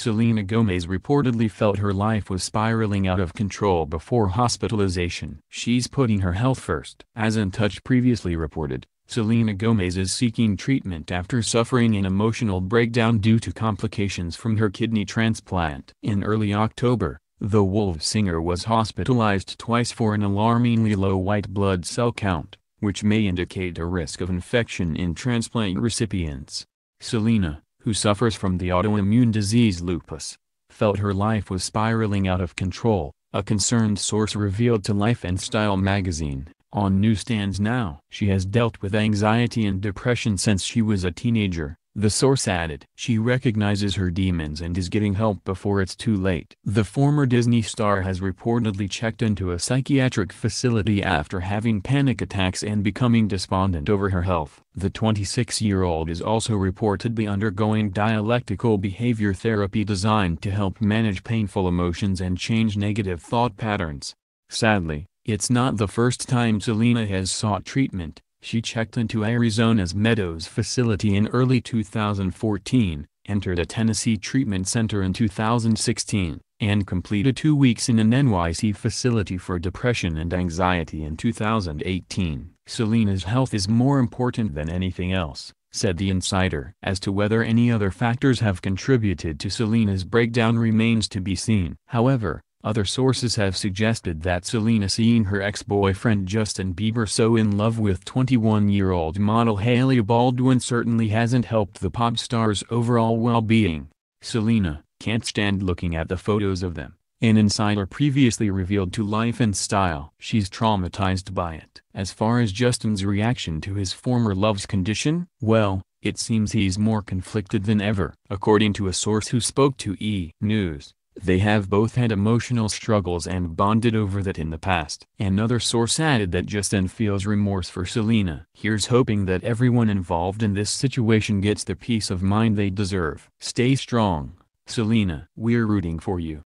Selena Gomez reportedly felt her life was spiraling out of control before hospitalization. She's putting her health first. As InTouch previously reported, Selena Gomez is seeking treatment after suffering an emotional breakdown due to complications from her kidney transplant. In early October, the Wolf singer was hospitalized twice for an alarmingly low white blood cell count, which may indicate a risk of infection in transplant recipients. Selena, who suffers from the autoimmune disease lupus, felt her life was spiraling out of control, a concerned source revealed to Life and Style magazine. On newsstands now. She has dealt with anxiety and depression since she was a teenager, the source added. She recognizes her demons and is getting help before it's too late. The former Disney star has reportedly checked into a psychiatric facility after having panic attacks and becoming despondent over her health. The 26-year-old is also reportedly undergoing dialectical behavior therapy designed to help manage painful emotions and change negative thought patterns. Sadly, it's not the first time Selena has sought treatment. She checked into Arizona's Meadows facility in early 2014, entered a Tennessee treatment center in 2016, and completed 2 weeks in an NYC facility for depression and anxiety in 2018. Selena's health is more important than anything else, said the insider. As to whether any other factors have contributed to Selena's breakdown remains to be seen. However, other sources have suggested that Selena seeing her ex-boyfriend Justin Bieber so in love with 21-year-old model Hailey Baldwin certainly hasn't helped the pop star's overall well-being. Selena, can't stand looking at the photos of them, an insider previously revealed to Life and Style. She's traumatized by it. As far as Justin's reaction to his former love's condition, well, it seems he's more conflicted than ever. According to a source who spoke to E! News, they have both had emotional struggles and bonded over that in the past. Another source added that Justin feels remorse for Selena. Here's hoping that everyone involved in this situation gets the peace of mind they deserve. Stay strong, Selena. We're rooting for you.